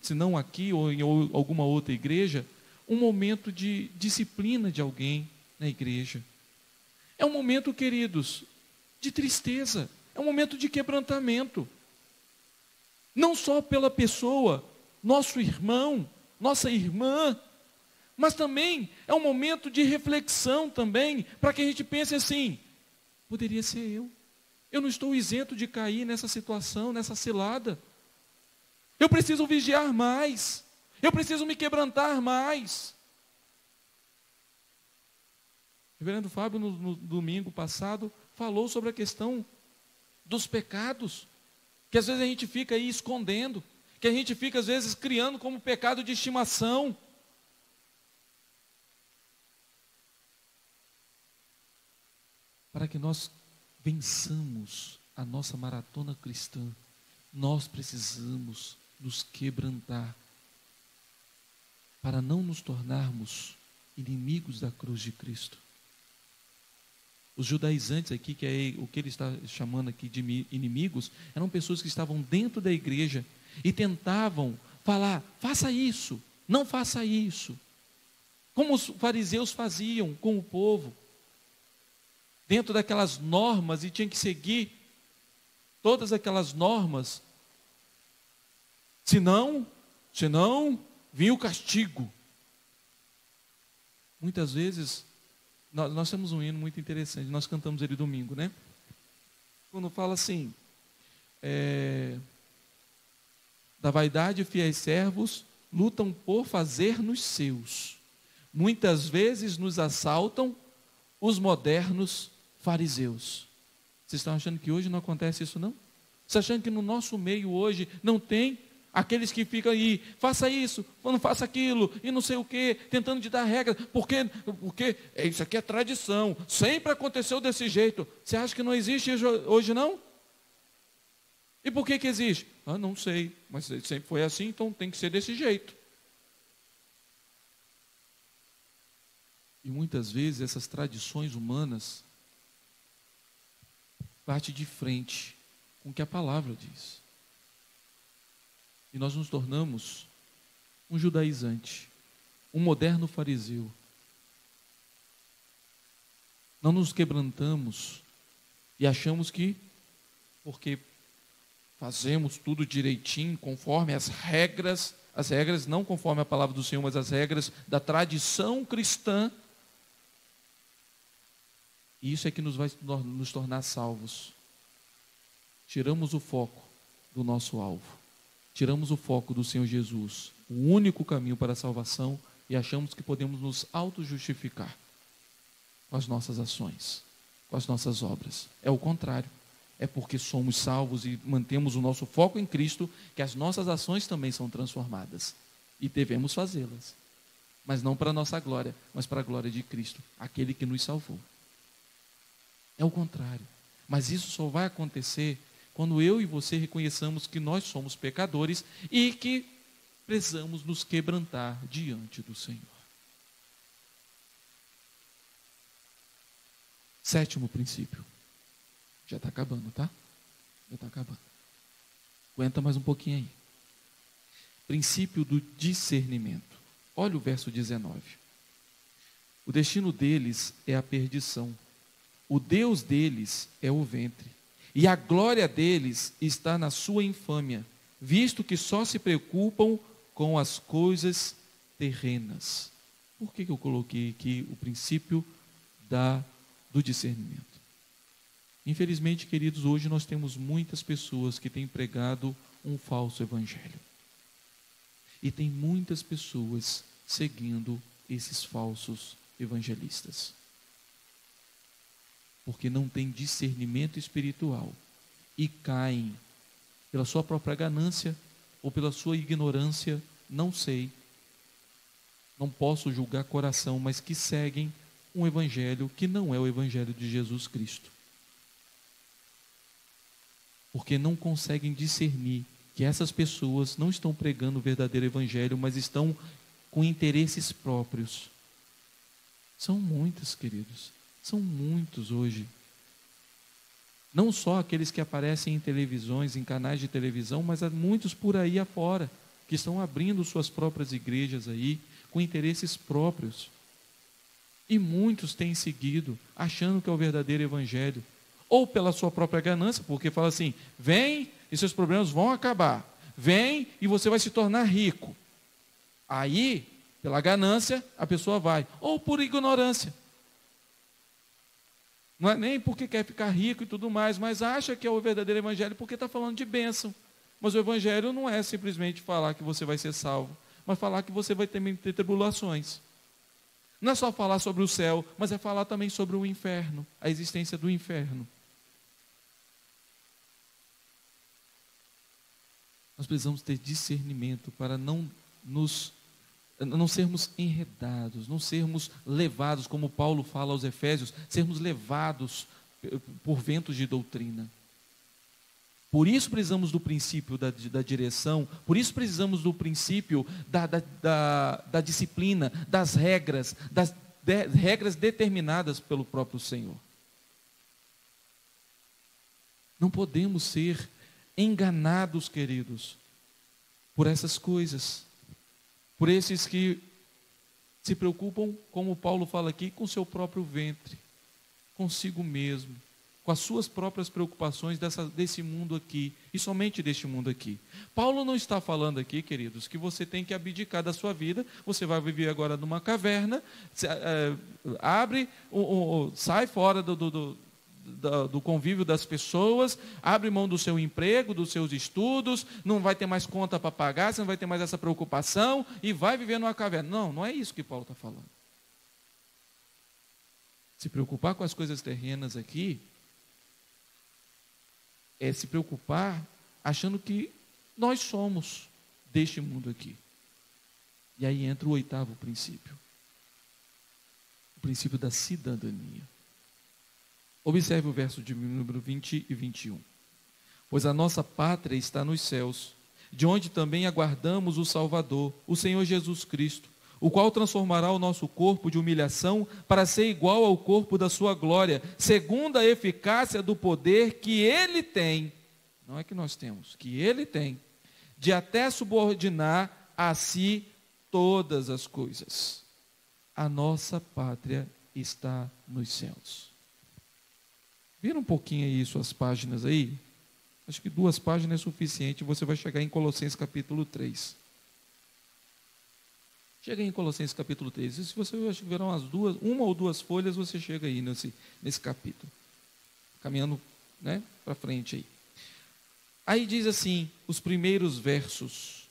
se não aqui ou em alguma outra igreja, um momento de disciplina de alguém na igreja. É um momento, queridos, de tristeza. É um momento de quebrantamento. Não só pela pessoa, nosso irmão, nossa irmã, mas também é um momento de reflexão também, para que a gente pense assim, poderia ser eu. Eu não estou isento de cair nessa situação, nessa cilada. Eu preciso vigiar mais. Eu preciso me quebrantar mais. O reverendo Fábio, no, no domingo passado, falou sobre a questão dos pecados, que às vezes a gente fica aí escondendo, que a gente fica às vezes criando como pecado de estimação. Para que nós vençamos a nossa maratona cristã, nós precisamos nos quebrantar, para não nos tornarmos inimigos da cruz de Cristo. Os judaizantes aqui, que é o que ele está chamando aqui de inimigos, eram pessoas que estavam dentro da igreja e tentavam falar, faça isso, não faça isso. Como os fariseus faziam com o povo, dentro daquelas normas, e tinha que seguir todas aquelas normas. Se não, se não, vinha o castigo. Muitas vezes... Nós, nós temos um hino muito interessante, nós cantamos ele domingo, né? Quando fala assim, é, da vaidade fiéis servos lutam por fazer-nos seus. Muitas vezes nos assaltam os modernos fariseus. Vocês estão achando que hoje não acontece isso, não? Vocês acham que no nosso meio hoje não tem aqueles que ficam aí, faça isso, não faça aquilo, e não sei o quê, tentando te dar regras, porque, porque isso aqui é tradição, sempre aconteceu desse jeito. Você acha que não existe hoje, não? E por que que existe? Ah, não sei, mas sempre foi assim, então tem que ser desse jeito. E muitas vezes essas tradições humanas batem de frente com o que a palavra diz. E nós nos tornamos um judaizante, um moderno fariseu. Não nos quebrantamos E achamos que, porque fazemos tudo direitinho, conforme as regras, as regras não conforme a palavra do Senhor, mas as regras da tradição cristã, isso é que nos vai nos tornar salvos. Tiramos o foco do nosso alvo. Tiramos o foco do Senhor Jesus, o único caminho para a salvação, e achamos que podemos nos auto-justificar com as nossas ações, com as nossas obras. É o contrário. É porque somos salvos e mantemos o nosso foco em Cristo, que as nossas ações também são transformadas. E devemos fazê-las. Mas não para a nossa glória, mas para a glória de Cristo, aquele que nos salvou. É o contrário. Mas isso só vai acontecer quando eu e você reconheçamos que nós somos pecadores e que precisamos nos quebrantar diante do Senhor. Sétimo princípio. Já está acabando, tá? Já está acabando. Aguenta mais um pouquinho aí. Princípio do discernimento. Olha o verso dezenove. O destino deles é a perdição. O Deus deles é o ventre. E a glória deles está na sua infâmia, visto que só se preocupam com as coisas terrenas. Por que que eu coloquei aqui o princípio da, do discernimento? Infelizmente, queridos, hoje nós temos muitas pessoas que têm pregado um falso evangelho. E tem muitas pessoas seguindo esses falsos evangelistas. Porque não tem discernimento espiritual e caem pela sua própria ganância ou pela sua ignorância, não sei, não posso julgar coração, mas que seguem um evangelho que não é o evangelho de Jesus Cristo. Porque não conseguem discernir que essas pessoas não estão pregando o verdadeiro evangelho, mas estão com interesses próprios. São muitas, queridos. São muitos hoje. Não só aqueles que aparecem em televisões, em canais de televisão, mas há muitos por aí afora, que estão abrindo suas próprias igrejas aí, com interesses próprios. E muitos têm seguido, achando que é o verdadeiro evangelho. Ou pela sua própria ganância, porque fala assim, vem e seus problemas vão acabar. Vem e você vai se tornar rico. Aí, pela ganância, a pessoa vai. Ou por ignorância. Não é nem porque quer ficar rico e tudo mais, mas acha que é o verdadeiro evangelho porque está falando de bênção. Mas o evangelho não é simplesmente falar que você vai ser salvo, mas falar que você vai também ter tribulações. Não é só falar sobre o céu, mas é falar também sobre o inferno, a existência do inferno. Nós precisamos ter discernimento para não nos... não sermos enredados, não sermos levados, como Paulo fala aos Efésios, sermos levados por ventos de doutrina. Por isso precisamos do princípio da, da direção, por isso precisamos do princípio da, da, da, da disciplina, das regras, das de, regras determinadas pelo próprio Senhor. Não podemos ser enganados, queridos, por essas coisas. Por esses que se preocupam, como Paulo fala aqui, com seu próprio ventre, consigo mesmo, com as suas próprias preocupações dessa, desse mundo aqui, e somente deste mundo aqui. Paulo não está falando aqui, queridos, que você tem que abdicar da sua vida, você vai viver agora numa caverna, abre, sai fora do... do, do do convívio das pessoas, abre mão do seu emprego, dos seus estudos, não vai ter mais conta para pagar, você não vai ter mais essa preocupação e vai viver numa caverna. Não, não é isso que Paulo está falando. Se preocupar com as coisas terrenas aqui é se preocupar achando que nós somos deste mundo aqui. E aí entra o oitavo princípio, o princípio da cidadania. Observe o verso de número vinte e vinte e um. Pois a nossa pátria está nos céus, de onde também aguardamos o Salvador, o Senhor Jesus Cristo, o qual transformará o nosso corpo de humilhação para ser igual ao corpo da sua glória, segundo a eficácia do poder que ele tem, não é que nós temos, que ele tem, de até subordinar a si todas as coisas. A nossa pátria está nos céus. Vira um pouquinho aí suas páginas aí. Acho que duas páginas é suficiente. Você vai chegar em Colossenses capítulo três. Chega em Colossenses capítulo três. E se você tiver umas duas, uma ou duas folhas, você chega aí nesse, nesse capítulo. Caminhando, né, para frente aí. Aí diz assim, os primeiros versos.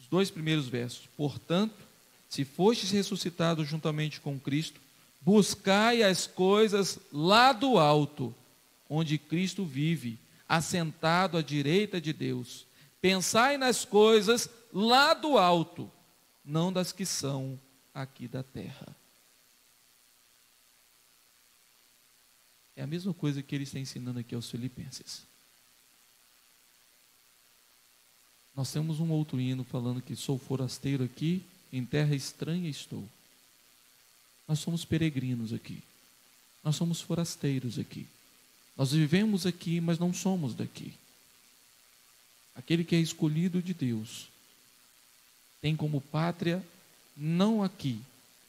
Os dois primeiros versos. Portanto, se fostes ressuscitados juntamente com Cristo, buscai as coisas lá do alto, onde Cristo vive, assentado à direita de Deus. Pensai nas coisas lá do alto, não das que são aqui da terra. É a mesma coisa que ele está ensinando aqui aos filipenses. Nós temos um outro hino falando que sou forasteiro aqui, em terra estranha estou. Nós somos peregrinos aqui. Nós somos forasteiros aqui. Nós vivemos aqui, mas não somos daqui. Aquele que é escolhido de Deus tem como pátria, não aqui,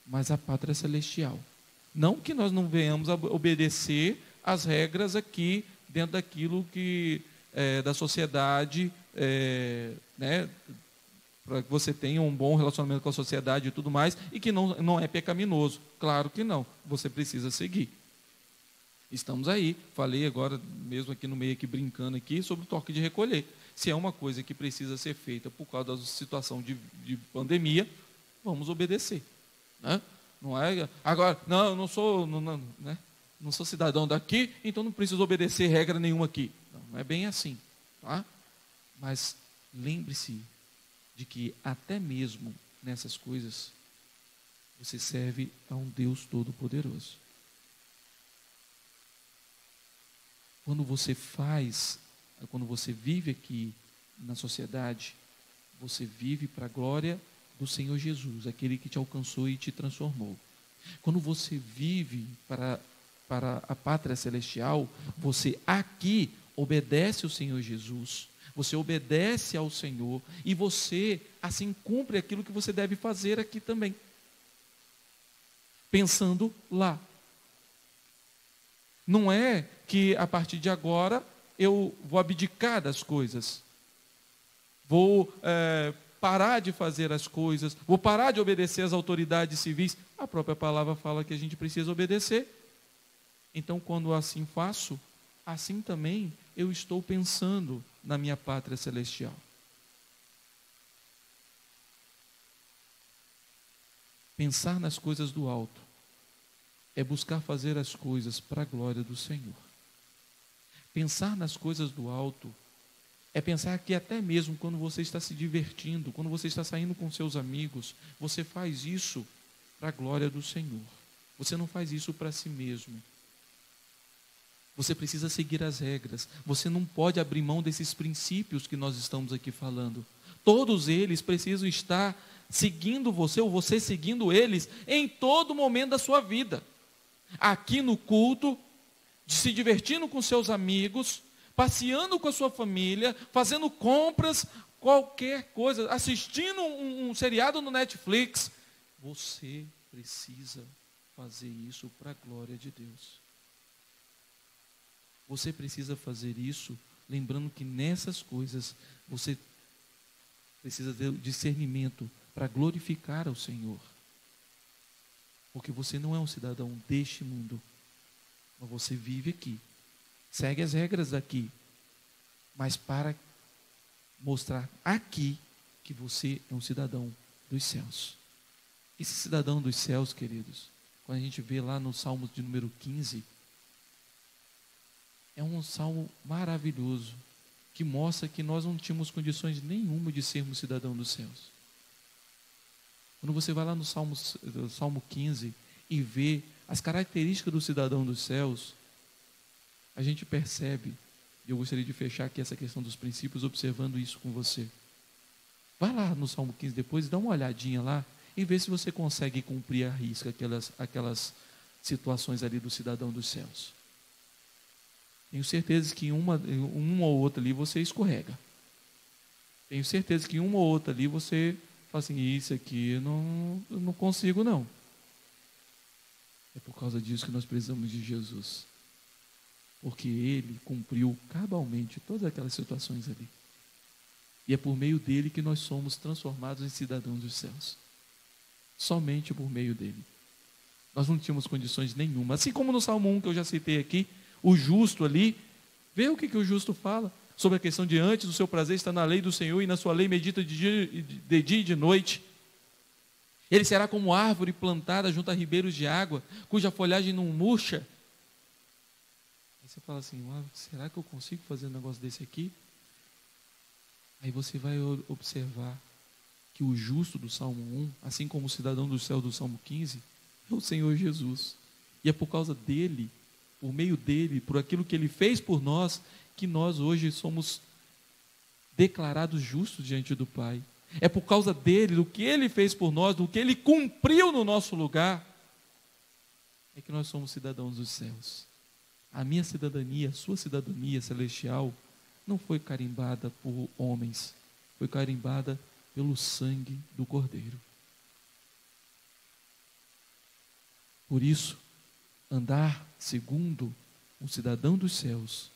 mas a pátria celestial. Não que nós não venhamos a obedecer às regras aqui, dentro daquilo que é, da sociedade, é, né, para que você tenha um bom relacionamento com a sociedade e tudo mais, e que não, não é pecaminoso. Claro que não, você precisa seguir. Estamos aí, falei agora mesmo aqui no meio, aqui brincando aqui, sobre o toque de recolher. Se é uma coisa que precisa ser feita por causa da situação de, de pandemia, vamos obedecer, né? Não é agora, não, eu não sou, não, não, né? Não sou cidadão daqui, então não preciso obedecer regra nenhuma aqui. Não, não é bem assim, tá? Mas lembre-se de que até mesmo nessas coisas você serve a um Deus Todo-Poderoso. Quando você faz, quando você vive aqui na sociedade, você vive para a glória do Senhor Jesus, aquele que te alcançou e te transformou. Quando você vive para, para a pátria celestial, você aqui obedece ao Senhor Jesus, você obedece ao Senhor e você assim cumpre aquilo que você deve fazer aqui também. Pensando lá. Não é que a partir de agora eu vou abdicar das coisas, vou é, parar de fazer as coisas, vou parar de obedecer às autoridades civis. A própria palavra fala que a gente precisa obedecer. Então, quando assim faço, assim também eu estou pensando na minha pátria celestial. Pensar nas coisas do alto é buscar fazer as coisas para a glória do Senhor. Pensar nas coisas do alto é pensar que até mesmo quando você está se divertindo, quando você está saindo com seus amigos, você faz isso para a glória do Senhor. Você não faz isso para si mesmo. Você precisa seguir as regras. Você não pode abrir mão desses princípios que nós estamos aqui falando. Todos eles precisam estar seguindo você, ou você seguindo eles, em todo momento da sua vida. Aqui no culto, se divertindo com seus amigos, passeando com a sua família, fazendo compras, qualquer coisa, assistindo um, um seriado no Netflix. Você precisa fazer isso para a glória de Deus. Você precisa fazer isso, lembrando que nessas coisas você precisa ter discernimento para glorificar ao Senhor. Porque você não é um cidadão deste mundo, mas você vive aqui, segue as regras daqui, mas para mostrar aqui que você é um cidadão dos céus. Esse cidadão dos céus, queridos, quando a gente vê lá no Salmo de número quinze, é um salmo maravilhoso, que mostra que nós não tínhamos condições nenhuma de sermos cidadão dos céus. Quando você vai lá no Salmo, Salmo quinze e vê as características do cidadão dos céus, a gente percebe, e eu gostaria de fechar aqui essa questão dos princípios observando isso com você. Vai lá no Salmo quinze depois, dá uma olhadinha lá e vê se você consegue cumprir à risca aquelas, aquelas situações ali do cidadão dos céus. Tenho certeza que uma, uma ou outra ali você escorrega. Tenho certeza que uma ou outra ali você fala assim, isso aqui eu não, eu não consigo não. É por causa disso que nós precisamos de Jesus. porque ele cumpriu cabalmente todas aquelas situações ali. E é por meio dele que nós somos transformados em cidadãos dos céus. Somente por meio dele. Nós não tínhamos condições nenhuma. Assim como no Salmo um que eu já citei aqui, o justo ali, vê o que, que o justo fala sobre a questão de antes, o seu prazer está na lei do Senhor e na sua lei medita de dia, de dia e de noite. Ele será como árvore plantada junto a ribeiros de água, cuja folhagem não murcha. Aí você fala assim, ah, será que eu consigo fazer um negócio desse aqui? Aí você vai observar que o justo do Salmo um, assim como o cidadão do céu do Salmo quinze, é o Senhor Jesus. E é por causa dele, por meio dele, por aquilo que ele fez por nós, que nós hoje somos declarados justos diante do Pai. É por causa dele, do que ele fez por nós, do que ele cumpriu no nosso lugar, é que nós somos cidadãos dos céus. A minha cidadania, a sua cidadania celestial, não foi carimbada por homens, foi carimbada pelo sangue do Cordeiro. Por isso, andar segundo um cidadão dos céus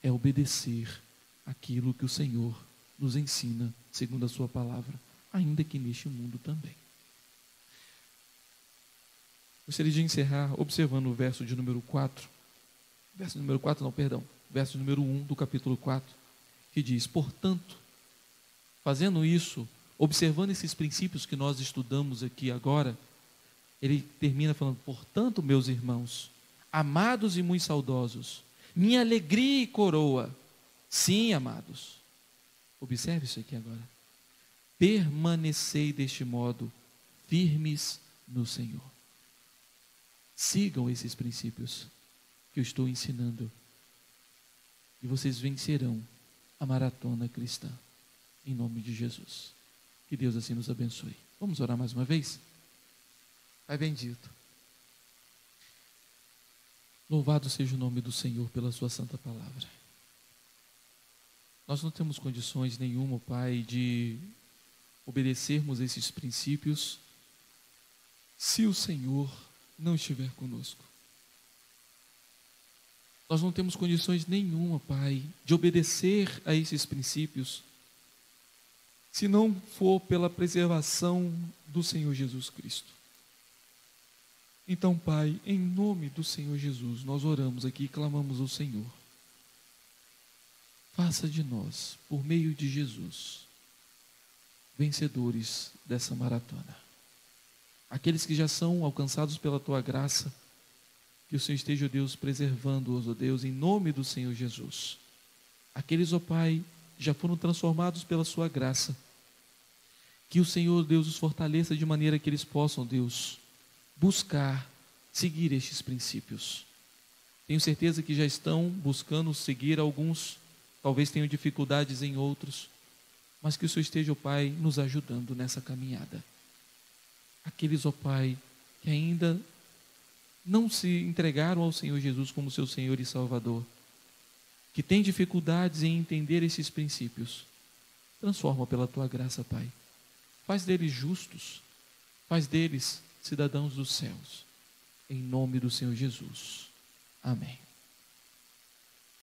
é obedecer aquilo que o Senhor nos ensina, segundo a sua palavra, ainda que neste mundo também. Gostaria de encerrar observando o verso de número quatro, verso número quatro não, perdão, verso número um do capítulo quatro, que diz, portanto, fazendo isso, observando esses princípios que nós estudamos aqui agora, ele termina falando, portanto, meus irmãos, amados e muito saudosos, minha alegria e coroa, sim, amados, observe isso aqui agora, permanecei deste modo, firmes no Senhor. Sigam esses princípios que eu estou ensinando e vocês vencerão a maratona cristã, em nome de Jesus. Que Deus assim nos abençoe. Vamos orar mais uma vez? Pai bendito, louvado seja o nome do Senhor pela sua santa palavra. Nós não temos condições nenhuma, Pai, de obedecermos esses princípios se o Senhor não estiver conosco. Nós não temos condições nenhuma, Pai, de obedecer a esses princípios se não for pela preservação do Senhor Jesus Cristo. Então, Pai, em nome do Senhor Jesus, nós oramos aqui e clamamos ao Senhor. Faça de nós, por meio de Jesus, vencedores dessa maratona. Aqueles que já são alcançados pela Tua graça, que o Senhor esteja, ó Deus, preservando-os, ó Deus, em nome do Senhor Jesus. Aqueles, ó Pai, já foram transformados pela Sua graça. Que o Senhor, Deus, os fortaleça de maneira que eles possam, Deus, buscar seguir estes princípios. Tenho certeza que já estão buscando seguir alguns, talvez tenham dificuldades em outros, mas que o Senhor esteja, ó Pai, nos ajudando nessa caminhada. Aqueles, ó Pai, que ainda não se entregaram ao Senhor Jesus como seu Senhor e Salvador, que têm dificuldades em entender esses princípios, transforma pela Tua graça, Pai. Faz deles justos, faz deles cidadãos dos céus, em nome do Senhor Jesus. Amém.